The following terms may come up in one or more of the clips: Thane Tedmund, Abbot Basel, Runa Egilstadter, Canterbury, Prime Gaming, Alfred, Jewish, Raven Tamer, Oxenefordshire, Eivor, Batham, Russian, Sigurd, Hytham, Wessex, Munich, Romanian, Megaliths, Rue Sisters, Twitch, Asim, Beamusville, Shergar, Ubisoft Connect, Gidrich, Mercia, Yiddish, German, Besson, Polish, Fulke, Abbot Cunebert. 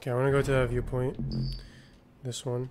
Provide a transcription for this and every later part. Okay, I want to go to that viewpoint. This one.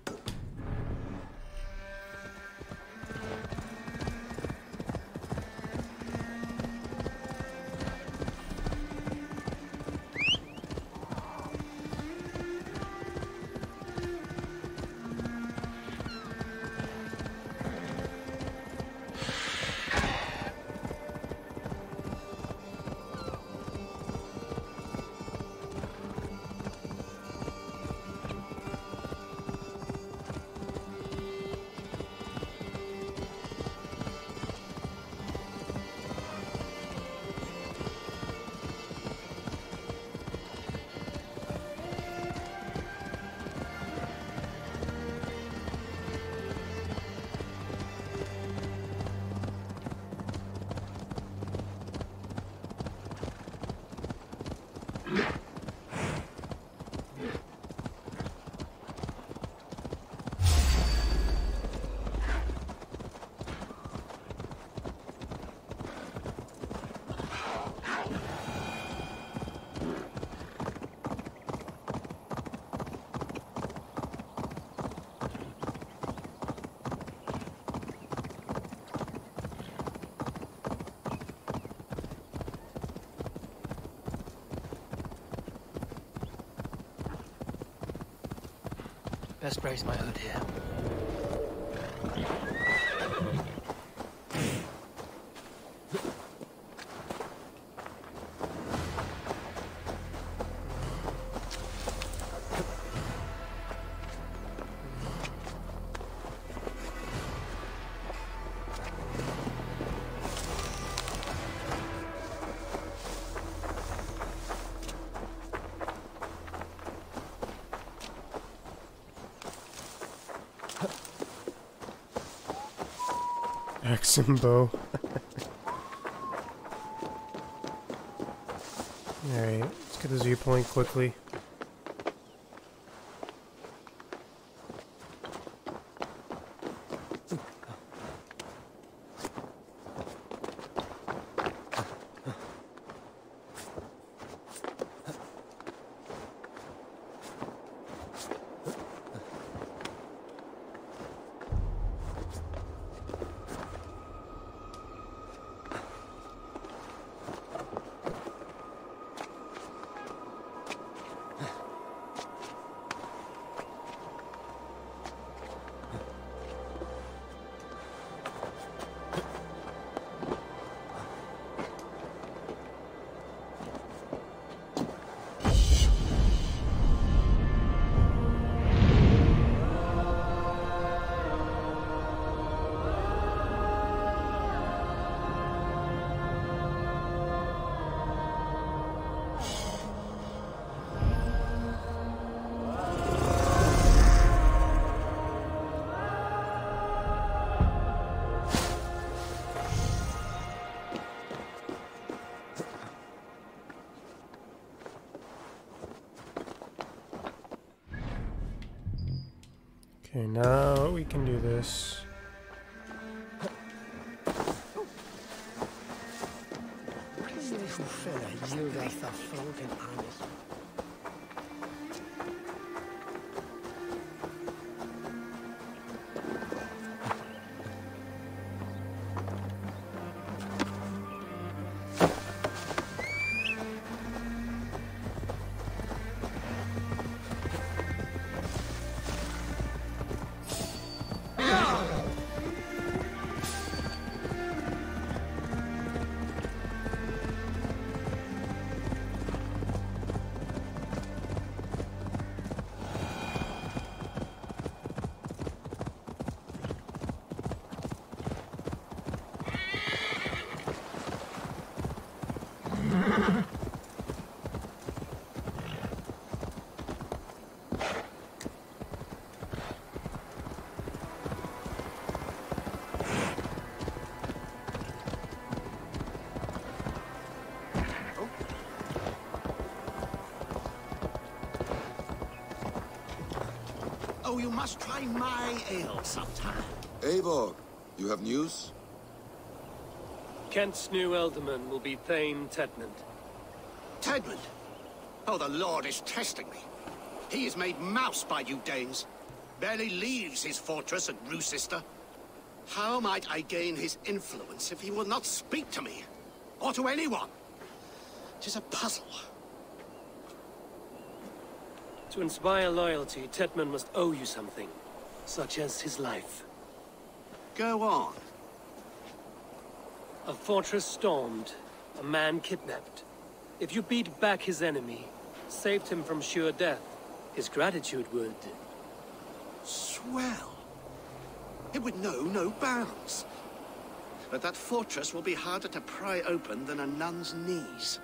Let's raise my hood here. Bow. Alright, let's get this viewpoint quickly. Okay, now we can do this. You must try my ale sometime. Eivor, you have news? Kent's new alderman will be Thane Tedmund. Tedmund? Oh, the Lord is testing me. He is made mouse by you Danes. Barely leaves his fortress at Rusesta. How might I gain his influence if he will not speak to me? Or to anyone? 'Tis a puzzle. To inspire loyalty, Tetman must owe you something, such as his life. Go on. A fortress stormed, a man kidnapped. If you beat back his enemy, saved him from sure death, his gratitude would... swell. It would know no bounds. But that fortress will be harder to pry open than a nun's knees.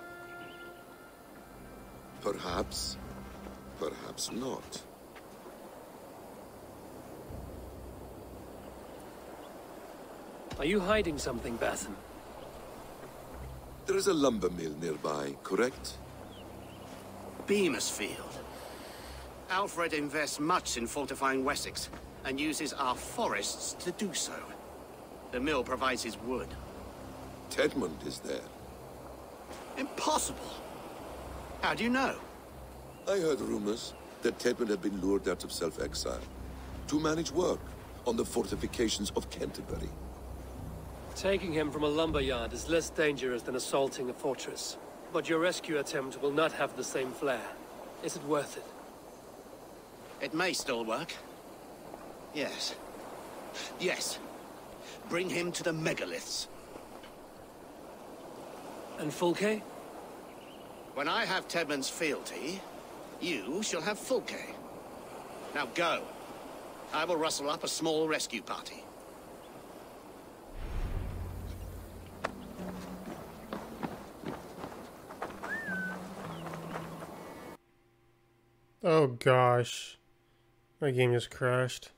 Perhaps. Perhaps not. Are you hiding something, Batham? There is a lumber mill nearby, correct? Beamusfield. Alfred invests much in fortifying Wessex, and uses our forests to do so. The mill provides his wood. Tedmund is there. Impossible! How do you know? I heard rumors that Tedmund had been lured out of self-exile to manage work on the fortifications of Canterbury. Taking him from a lumberyard is less dangerous than assaulting a fortress. But your rescue attempt will not have the same flair. Is it worth it? It may still work. Yes. Yes. Bring him to the Megaliths. And Fulke? When I have Tedman's fealty, you shall have Fulke. Now go. I will rustle up a small rescue party. Oh gosh. My game just crashed.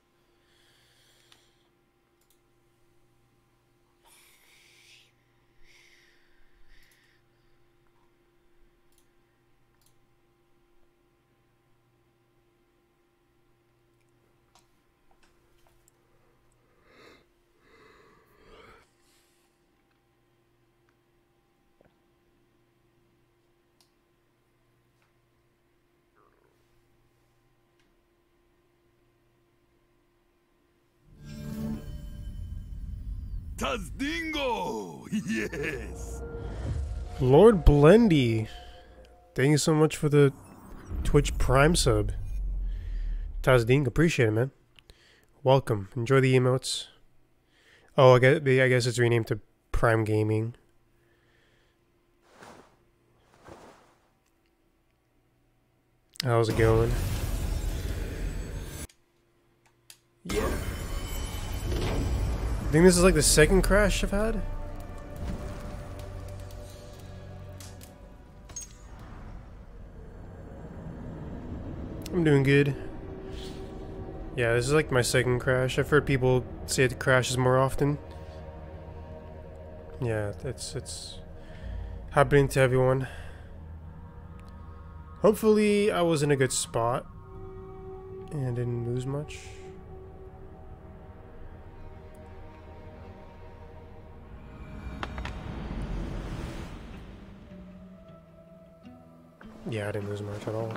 Dingo! Yes! Lord Blendy, thank you so much for the Twitch Prime sub. Tazding, appreciate it, man. Welcome. Enjoy the emotes. Oh, I guess it's renamed to Prime Gaming. How's it going? Yeah. I think this is like the second crash I've had. I'm doing good. Yeah, this is like my second crash. I've heard people say it crashes more often. Yeah, it's happening to everyone. Hopefully I was in a good spot and didn't lose much. Yeah, I didn't lose much at all.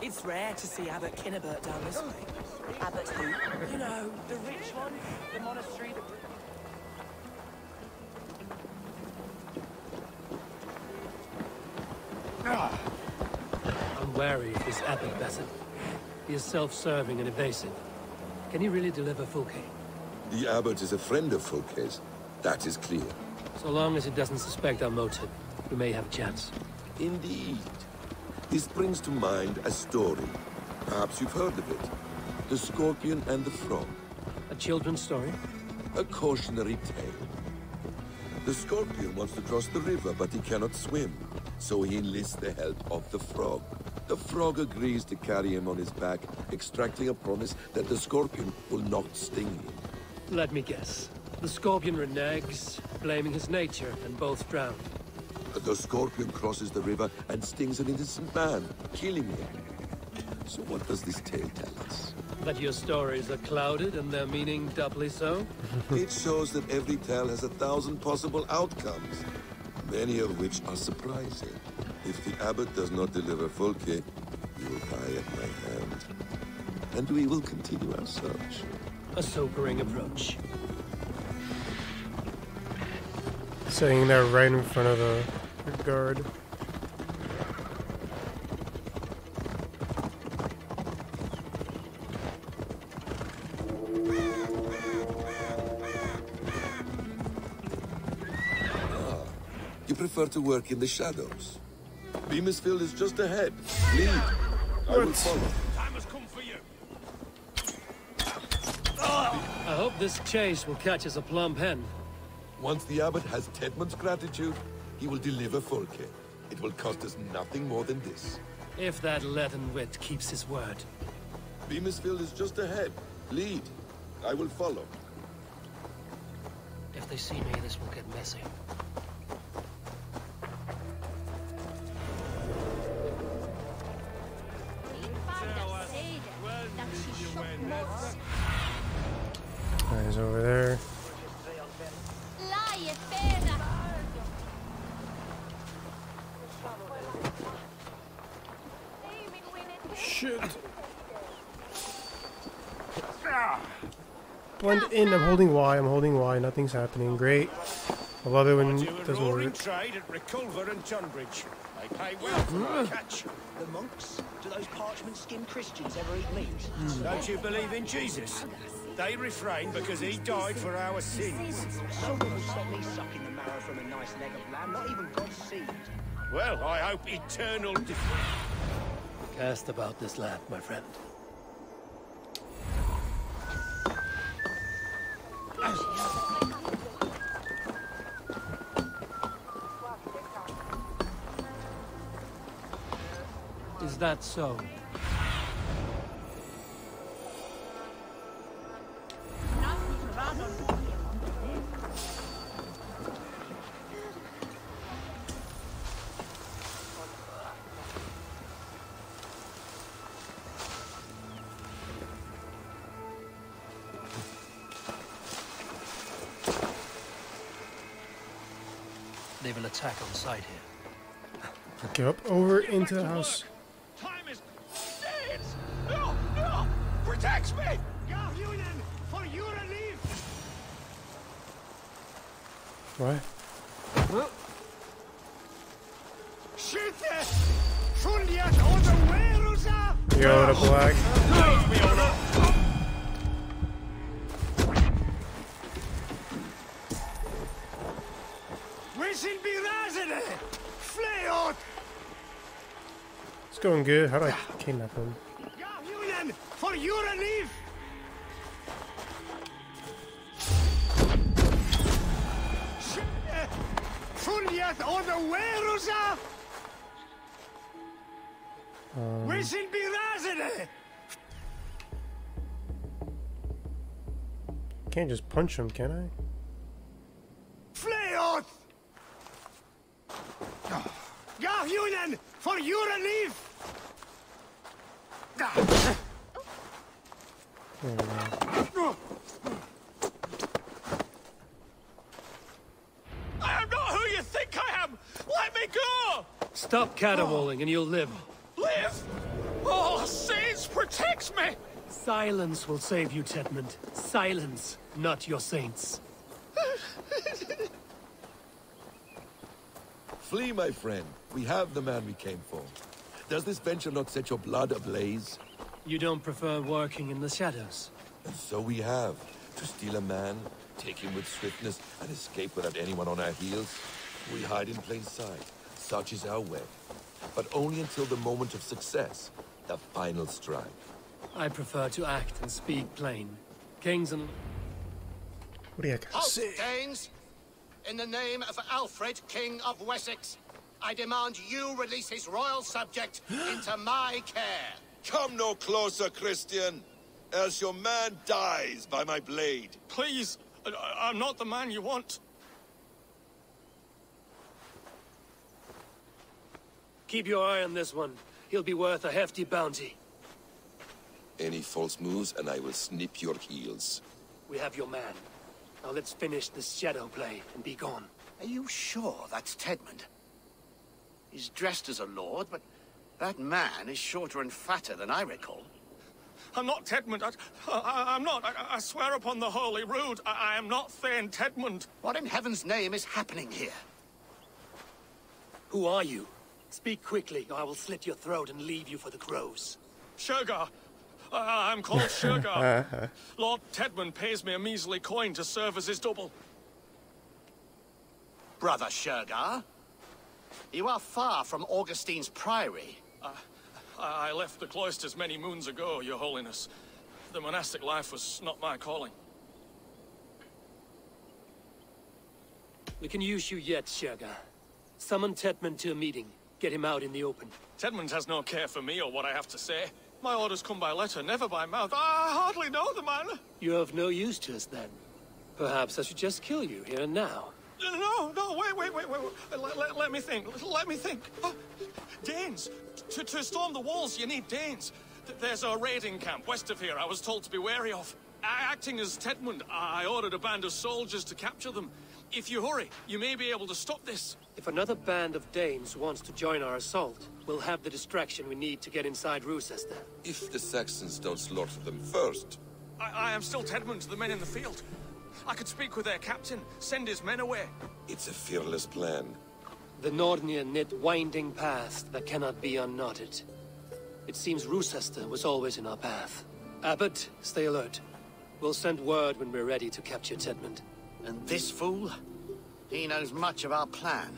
It's rare to see Abbot Cunebert down this way. Abbot who? You know, the rich one, the monastery, the... I'm wary of this Abbot Basel. He is self-serving and evasive. Can he really deliver Fulke? The Abbot is a friend of Fulke's. That is clear. So long as he doesn't suspect our motive. We may have a chance. Indeed. This brings to mind a story. Perhaps you've heard of it. The Scorpion and the Frog. A children's story? A cautionary tale. The Scorpion wants to cross the river, but he cannot swim. So he enlists the help of the Frog. The Frog agrees to carry him on his back, extracting a promise that the Scorpion will not sting him. Let me guess. The Scorpion reneges, blaming his nature, and both drown. The Scorpion crosses the river and stings an innocent man, killing him. So what does this tale tell us? That your stories are clouded and their meaning doubly so? It shows that every tale has 1,000 possible outcomes, many of which are surprising. If the abbot does not deliver Fulke, you will die at my hand. And we will continue our search. A sobering approach. Sitting there right in front of the guard. You prefer to work in the shadows. Beamusville is just ahead. Lead. I will follow. Time has come for you. I hope this chase will catch us a plump hen. Once the abbot has Tedmund's gratitude, he will deliver Fulke. It will cost us nothing more than this. If that leaden wit keeps his word. Beamusville is just ahead. Lead. I will follow. If they see me, this will get messy. He's over there. Shit. Blend in. I'm holding Y. I'm holding Y. Nothing's happening. Great. I love it when it doesn't work. Pay well for our catch. The monks? Do those parchment-skinned Christians ever eat meat? Don't you believe in Jesus? They refrain because he died for our sins. Someone will stop me sucking the marrow from a nice leg of lamb, not even God's seed. Well, I hope eternal defeat. Cast about this land, my friend. Is that so? They will attack on sight here. Get up over into the house. Protect me! For your relief! What? Huh? Shoot this! Yo, the black. It's going good. How do I kidnap him? For your relief! We should be razed. Can't just punch him, can I? Flayout! Gah Union! For your relief! Oh, I am not who you think I am! Let me go! Stop caterwauling and you'll live. Live? Oh, saints protects me! Silence will save you, Tetmund. Silence, not your saints. Flee, my friend. We have the man we came for. Does this venture not set your blood ablaze? You don't prefer working in the shadows? And so we have. To steal a man, take him with swiftness, and escape without anyone on our heels. We hide in plain sight. Such is our way. But only until the moment of success. The final strike. I prefer to act and speak plain. Kings and... What do you have to say? Danes! In the name of Alfred, King of Wessex, I demand you release his royal subject into my care. Come no closer, Christian, else your man dies by my blade. Please, I'm not the man you want. Keep your eye on this one. He'll be worth a hefty bounty. Any false moves and I will snip your heels. We have your man. Now let's finish this shadow play and be gone. Are you sure that's Tedmund? He's dressed as a lord, but that man is shorter and fatter than I recall. I'm not Tedmund. I'm not. I swear upon the holy rood, I am not Thane Tedmund. What in heaven's name is happening here? Who are you? Speak quickly, or I will slit your throat and leave you for the crows. Shergar. I'm called Shergar. Lord Tedmund pays me a measly coin to serve as his double. Brother Shergar, you are far from Augustine's priory. I left the cloisters many moons ago, Your Holiness. The monastic life was not my calling. We can use you yet, Shergar. Summon Tetman to a meeting. Get him out in the open. Tetman has no care for me or what I have to say. My orders come by letter, never by mouth. I hardly know the man. You're of no use to us, then. Perhaps I should just kill you here and now. No, wait. Let me think. Danes. To storm the walls, you need Danes. There's a raiding camp west of here I was told to be wary of. Acting as Tedmund, I ordered a band of soldiers to capture them. If you hurry, you may be able to stop this. If another band of Danes wants to join our assault, we'll have the distraction we need to get inside Rusesta. If the Saxons don't slaughter them first... I am still Tedmund to the men in the field. I could speak with their captain, send his men away. It's a fearless plan. The Nornir knit winding paths that cannot be unknotted. It seems Rusesta was always in our path. Abbot, stay alert. We'll send word when we're ready to capture Tedmund. And this fool? He knows much of our plan.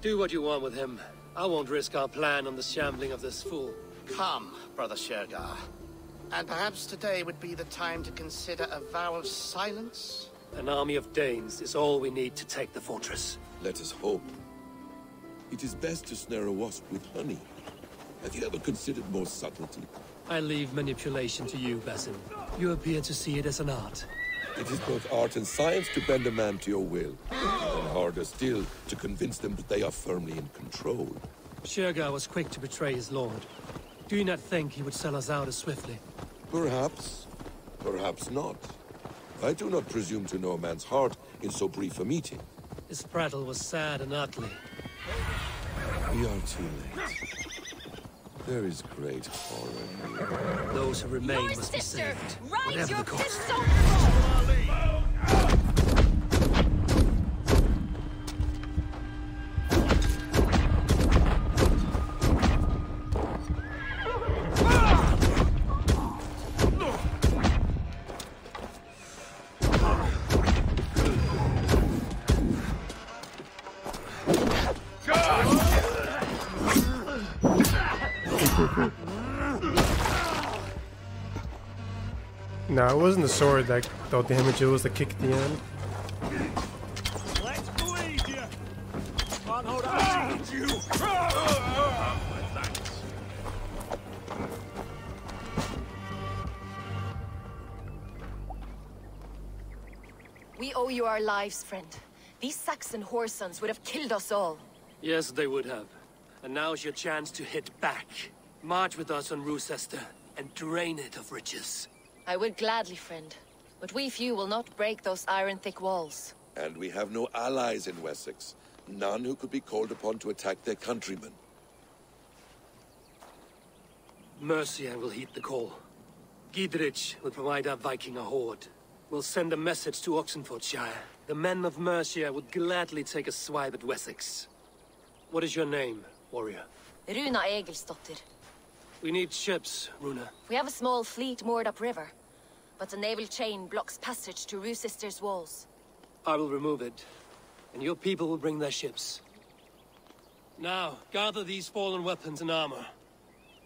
Do what you want with him. I won't risk our plan on the shambling of this fool. Come, Brother Shergar. And perhaps today would be the time to consider a vow of silence? An army of Danes is all we need to take the fortress. Let us hope. It is best to snare a wasp with honey. Have you ever considered more subtlety? I leave manipulation to you, Besson. You appear to see it as an art. It is both art and science to bend a man to your will. And harder still, to convince them that they are firmly in control. Shergar was quick to betray his lord. Do you not think he would sell us out as swiftly? Perhaps. Perhaps not. I do not presume to know a man's heart in so brief a meeting. His prattle was sad and ugly. We are too late. There is great horror here. Those who remain your must sister, be saved. Rise your dishonorable! No, it wasn't the sword that dealt damage, it was the kick at the end. We owe you our lives, friend. These Saxon whoresons would have killed us all. Yes, they would have. And now's your chance to hit back. March with us on Rusesta and drain it of riches. I would gladly, friend, but we few will not break those iron-thick walls. And we have no allies in Wessex, none who could be called upon to attack their countrymen. Mercia will heed the call. Gidrich will provide our Viking a horde. We'll send a message to Oxenefordshire. The men of Mercia would gladly take a swipe at Wessex. What is your name, warrior? Runa Egilstadter. We need ships, Runa. We have a small fleet moored upriver, but the naval chain blocks passage to Rue Sisters' walls. I will remove it, and your people will bring their ships. Now, gather these fallen weapons and armor.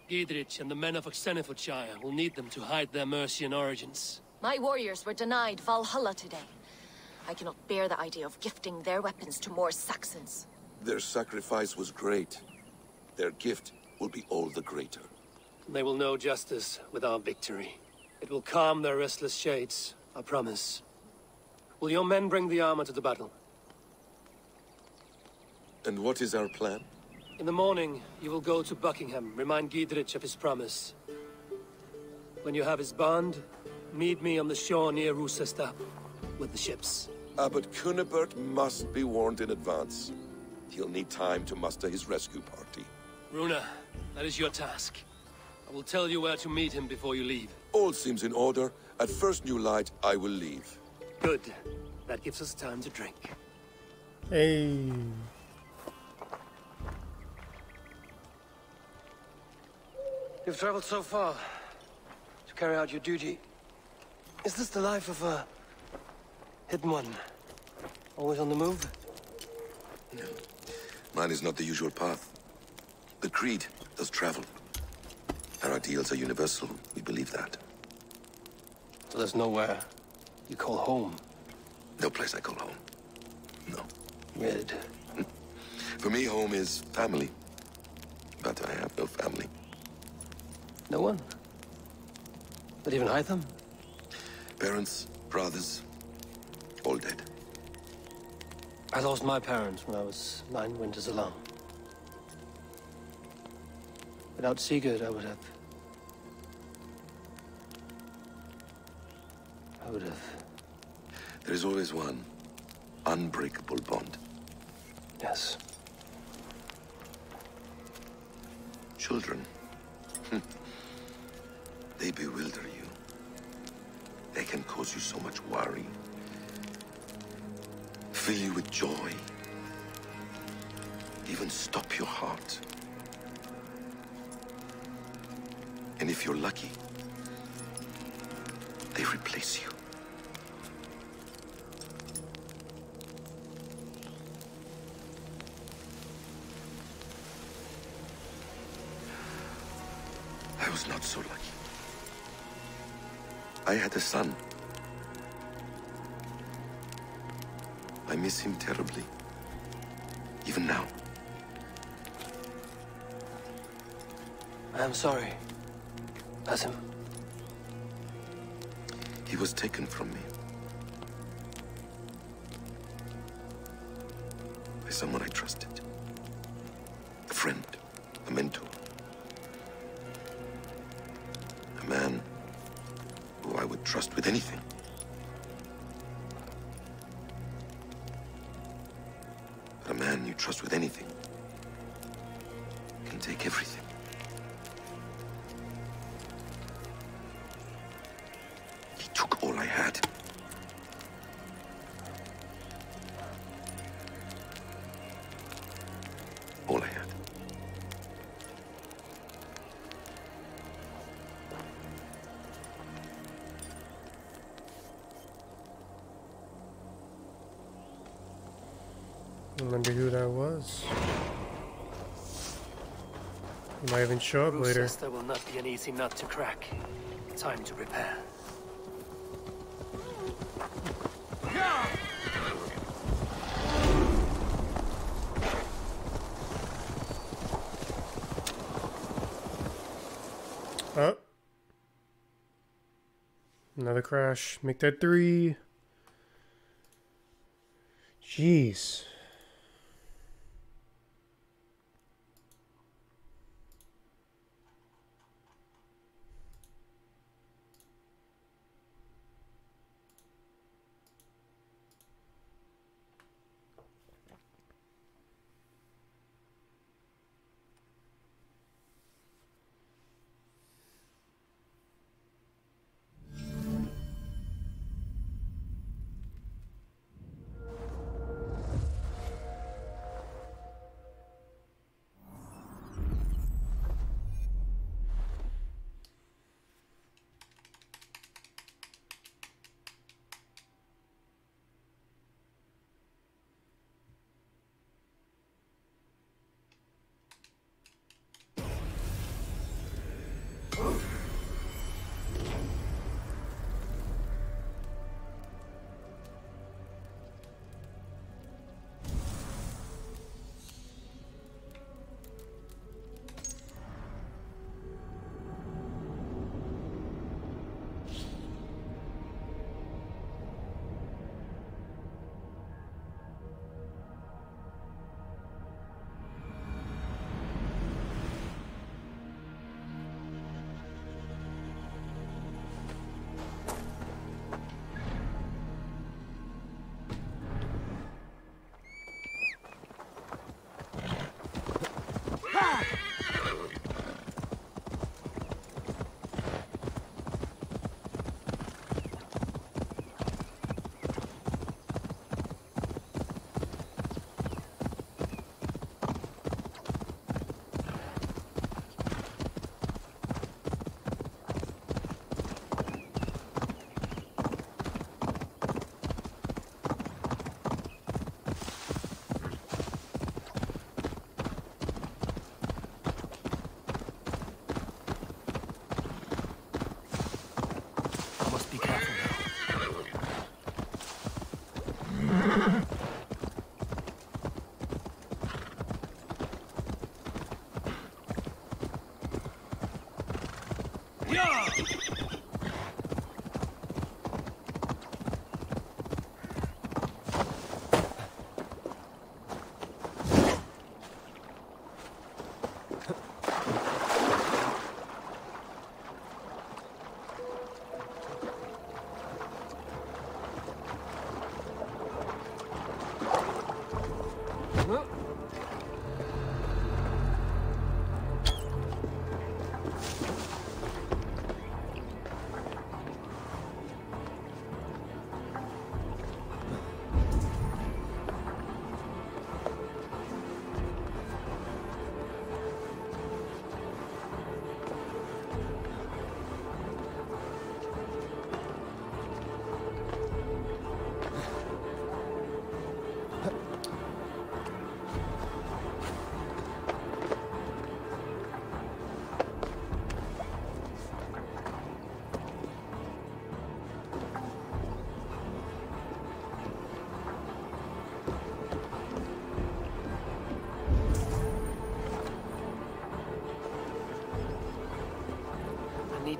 Gidrich and the men of Oxenefordshire will need them to hide their Mercian origins. My warriors were denied Valhalla today. I cannot bear the idea of gifting their weapons to more Saxons. Their sacrifice was great. Their gift will be all the greater. They will know justice with our victory. It will calm their restless shades, I promise. Will your men bring the armor to the battle? And what is our plan? In the morning, you will go to Buckingham, remind Gidrich of his promise. When you have his bond, meet me on the shore near Rusesta with the ships. Abbot Cunebert must be warned in advance. He'll need time to muster his rescue party. Runa, that is your task. I will tell you where to meet him before you leave. All seems in order. At first new light, I will leave. Good. That gives us time to drink. Hey. You've traveled so far to carry out your duty. Is this the life of a hidden one? Always on the move? No. Mine is not the usual path. The creed does travel. Our ideals are universal. We believe that. So there's nowhere you call home? No place I call home. No. Weird. For me, home is family. But I have no family. No one? Not even Hytham? Parents, brothers, all dead. I lost my parents when I was 9 winters along. Without Sigurd, I would have... There is always one unbreakable bond. Yes. Children. They bewilder you. They can cause you so much worry. Fill you with joy. Even stop your heart. And if you're lucky, they replace you. I was not so lucky. I had a son. I miss him terribly, even now. I am sorry. Asim. He was taken from me. By someone I trusted. A friend. A mentor. A man who I would trust with anything. But a man you trust with anything can take everything. All I had. I remember who that was. He might even show up later. Rusesta will not be an easy nut to crack. Time to repair. Another crash. Make that 3. Jeez.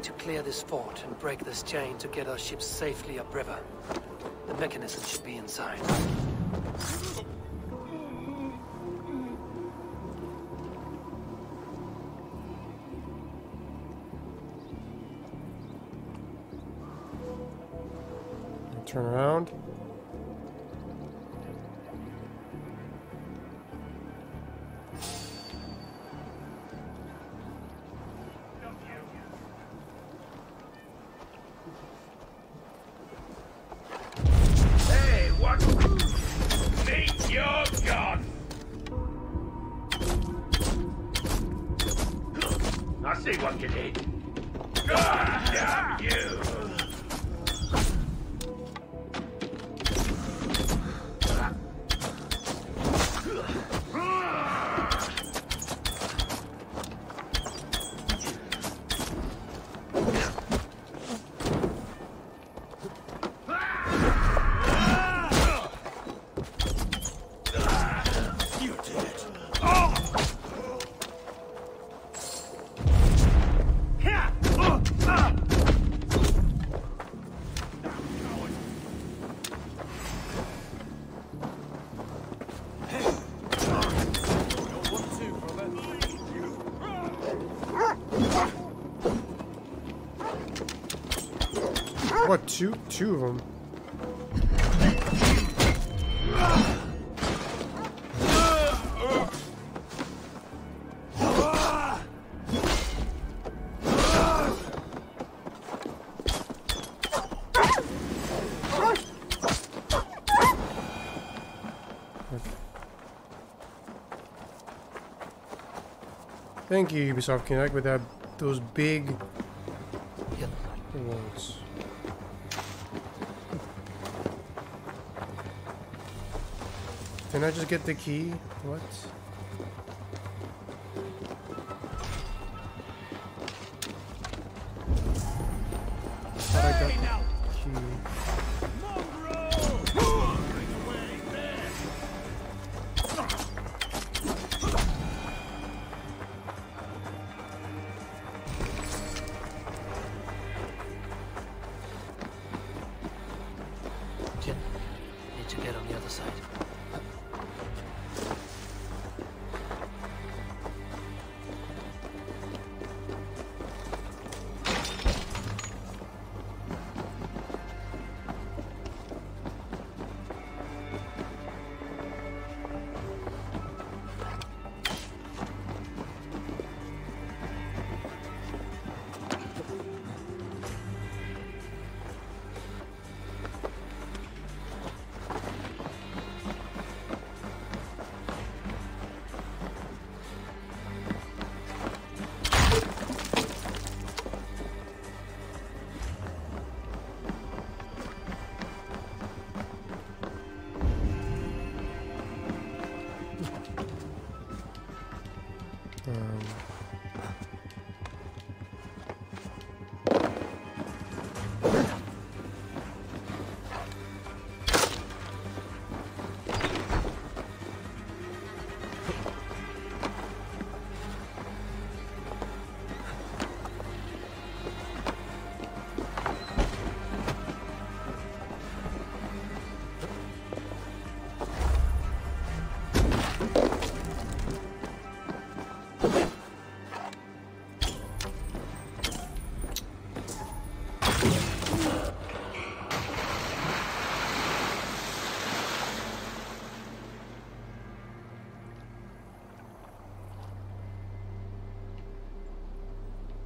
To clear this fort and break this chain to get our ships safely upriver. The mechanism should be inside. Turn around. Two of them. Thank you, Ubisoft Connect, with that those big ones. Can I just get the key? What?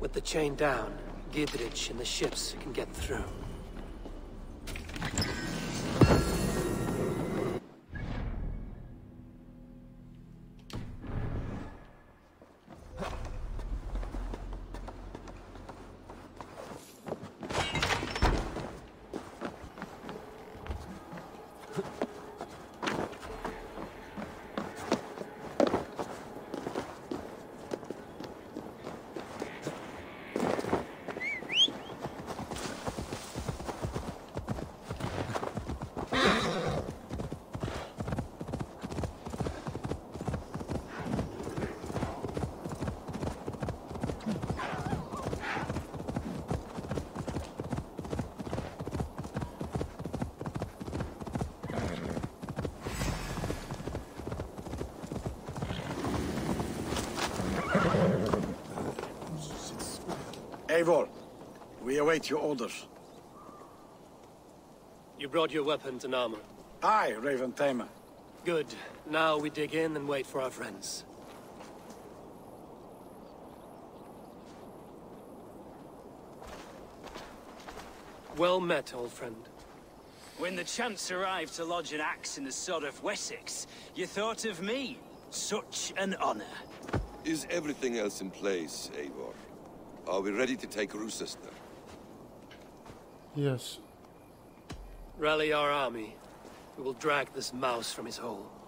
With the chain down, Gidrich and the ships can get through. Eivor, we await your orders. You brought your weapons and armor? Aye, Raven Tamer. Good. Now we dig in and wait for our friends. Well met, old friend. When the chance arrived to lodge an axe in the sod of Wessex, you thought of me. Such an honor. Is everything else in place, Eivor? Are we ready to take Rusesta? Yes. Rally our army. We will drag this mouse from his hole.